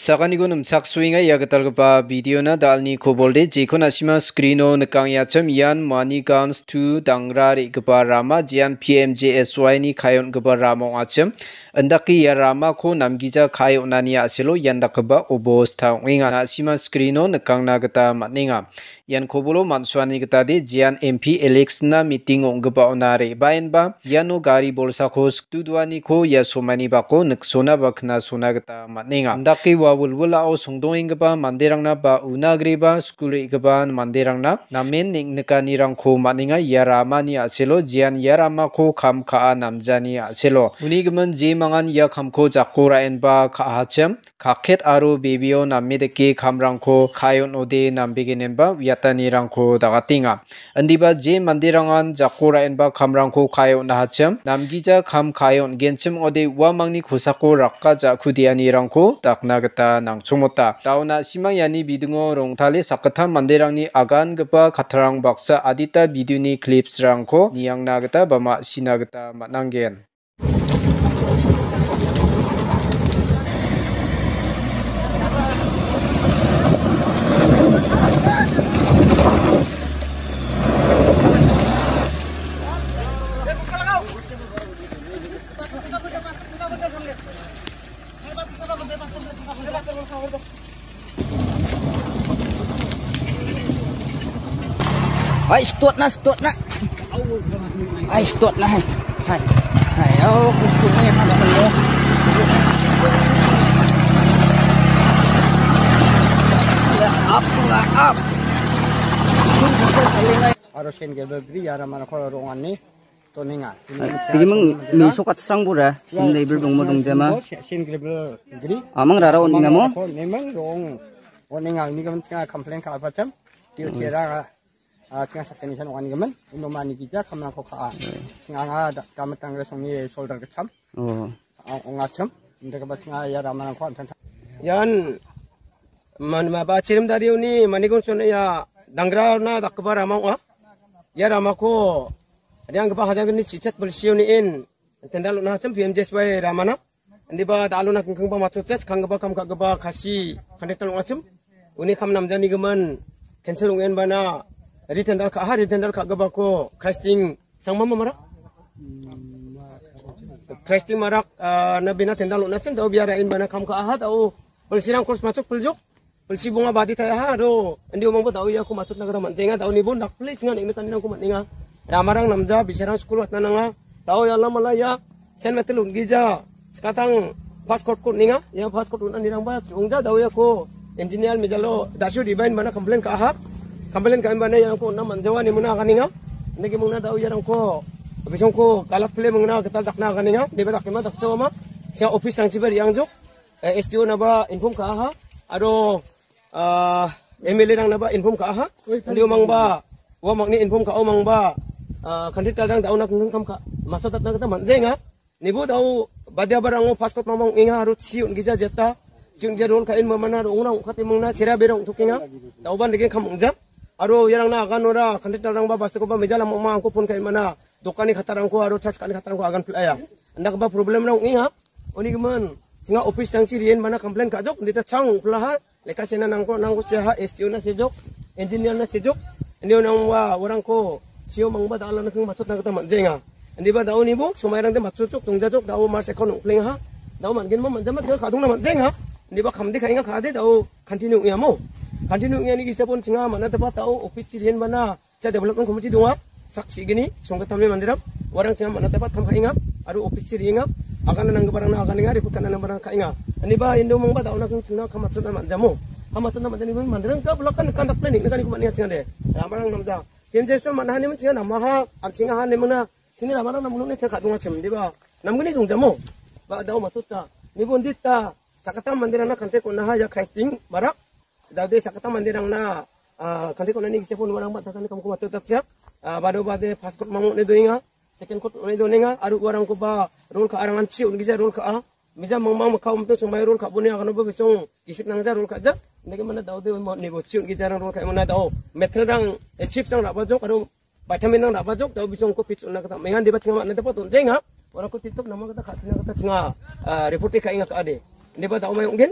Sakani gunung sak swinga ya ketalpa video na dalni kobolde jikon asima screeno nekang yacem yan money guns to dangrari kepa rama jian PMJSY ni kayon kepa ramong acem endaki ya rama ko namgija kayo nani aselo yan dakba obos ta winga asima screeno nekang na geta matninga yan kobolo manswani geta de jian MP Alex na meeting ongba onare bainba yano gari bolsa ko studwani ko ya somani bako neksona bakna sona geta matninga endaki wawulwula o songdong ingba manderangna ba unagreba school igba manderangna namen niknikani rangko maninga yaramani aselo jian yaramako khamkha namjani aselo unigman jimangan ya khamko jakora enba khachem khakhet aro bebio namedeke khamrangko khayon ode nambigenenba yatani rangko dagatinga andiba je manderangan jakora enba khamrangko khayon nahachem namgija kham khayon genchem ode wamangni khosako rakka jakudiani rangko dakna nangchumota tauna simang yani bidungo rongthali sakatham manderangni agan gepa khatrang baksa adita biduni clips rangko niangna gata bama sinagata mananggen Hai stut na. Hai stut na. Hai. Oh, stutnya yang ada belum. Ya, up. Harus sen gebel gri ya ramana kalau rongan nih. Toninga. Jadi meng misukat sang pura. Sendai belum dong jama. Sen gebel gri. Amang rara on dinamo. Memang dong. Oninga ini kan saya komplain ke apa jam? Dia kira Tinga sakeni san wani gemen indomani gija kamna kokaa tinga ngada kamatang resongi solder kecam ngacem ndeka batinga ya ramana ko antan yan manma bacirim dari uni manigon sone ya dangra na dakbar amau ya ramako yang gepa hajar ni cicat belsiuni in tendal na cem PMJS way ramana ndiba daluna kengkeng ba matuces kangba kamka geba khasi kanetal ngacem uni kamnam jani gemen cancel ungen bana Ritendal ka hari tendal ka gabako casting sang mama marak casting marak na bina tendal na cem do biara in bana kam ka aha tau bersirang kurs masuk peljuk belsi bunga badi ta aha do ndi omong ba tau ya ku masuk na ka manjenga tau ni bon dak please ngan ini taninang ku maninga ramarang namja bisarang sekolah tananga tau ya Allah malaya sen metelung gija sekatang passport ku ninga ya passport unan dirang ba jongja tau ya ku engineer mejalo dasu dibain bana komplain ka aha Kambalen ka imbana yang ko na manjawa ni muna kaninga ndege muna dau yang ko besong ko kalap play muna ketal dakna kaninga deba dakma dakto ma sia office tang ciber yang jok STO na ba inform ka aha aro MLA rang na ba inform ka aha liu mang ba wa magni inform ka o mang ba kandital rang dau na kung kam ka masot at na kata manjenga nibu dau badia barang o passport mamang inga harut siun gija jeta siun jarol ka in mamana ro ngna khati mangna sira berong tukinga dau ban dege kamungja Aro yarang na agan ora kandet na rang ba baste ko ba meja lamang ma angko pon kai mana dokani khatarang ko aro chas kani khatarang ko agan playa ndak ba problem na unga oni geman singa office tang sirien mana complain ka jok ndita chang plaha leka sena nang ko sia STO na sejok engineer na sejok ndio nang wa orang ko sio mang ba dalan kang matut na kata manjenga ndi ba dau ni bu sumairang de matut tok tungja jok dau mar sekon pleng ha dau mangen mo manjama jok kadung na manjenga ndi ba khamdi khainga khade dau continue ya mo Continue yang ini kita pun tengah mana tempat tahu office di mana saya development committee dua saksi gini songkat kami mandirap orang tengah mana tempat kami ingat ada office di ingat akan nangge barang akan ingat ribut kanan barang ingat ini bah Indo mengapa tahu nak tengah kamat sudah manjamu kamat sudah manjamu mandirap kau belakang kandak planning nak ikut niat tengah deh ramarang namza PMJS mana ni mesti nama ha artinya ha ni mana sini ramarang namun ni cakap dua macam ni bah namun ni tungjamu bah tahu maksud tak ni pun dit tak sakatan mandirana kantek unaha ya casting barang Dade sakata mandirang na kanti ko nani kisipon warang bata kani kamu kumatu tatsiak bado bade passport mamut ne doinga second court ne doinga aru warang ko ba roll ka arangan si un gija roll ka a mija mamang makau mtu sumai roll ka bune akano ba bisong kisip nang ja roll ka ja nege mana daude mo nego si un gija rang roll ka mana dau metel rang chip rang rapa jok aru vitamin rang rapa jok dau bisong ko pitch un kata mengan debat singa mana dapat un jenga orang ko titop nama kata katina kata singa reporte ka inga ka ade debat dau mai unggen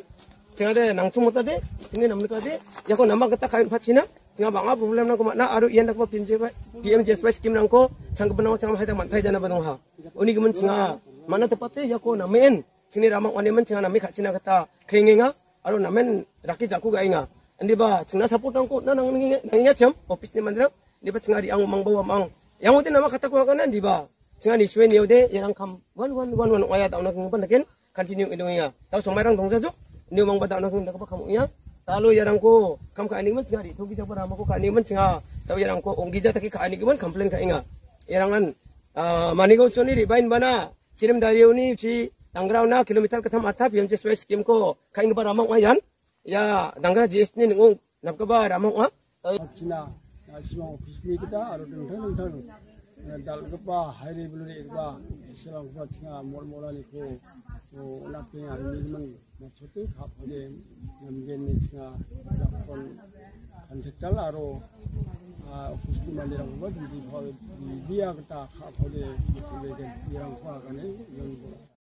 Tengah ada nangtung mata deh, tinggal nama kita deh. Ya kau nama kita kain patina, tinggal bangga problem nangko mana aduh iya nangko pinjai, DMJS by skim nangko, sanggup benang sanggup hati mantai jana benang ha. Oni kemen tinggal mana tepatnya ya kau namain, sini ramang oni men tinggal nama katina kita keringinga, aduh namain rakit jaku gainga. Andi bah tinggal support nangko, nang nangingat jam, office ni mandang, andi bah tinggal diang mang bawa mang. Yang udah nama kata kau kanan andi bah, tinggal disuai ni udah yang kam one ayat awak nangko pendakin continue indonya. Tahu semua orang dong saja. Ni mang badak nak nak apa kamu ya lalu yarangko kam ka animan cingari tu gija para mako ka animan cinga tahu yarangko ong gija taki ka animan complain ka inga yarangan manigo soni ribain bana cirim dariu ni ci tangrau na kilometer katham atap yang sesuai skim ko ka inga para mako ayan ya dangra js ni ngong napka ba ramong a cina siang office ni kita aro dengdeng dal gapa hairi buluri gapa silang gapa cinga mol molani ko to napi animan Maksudnya kapalnya ngambil nisca dapat kontak laro, khusus malah orang buat di dia kita kapalnya kita berikan orang kuakan ini.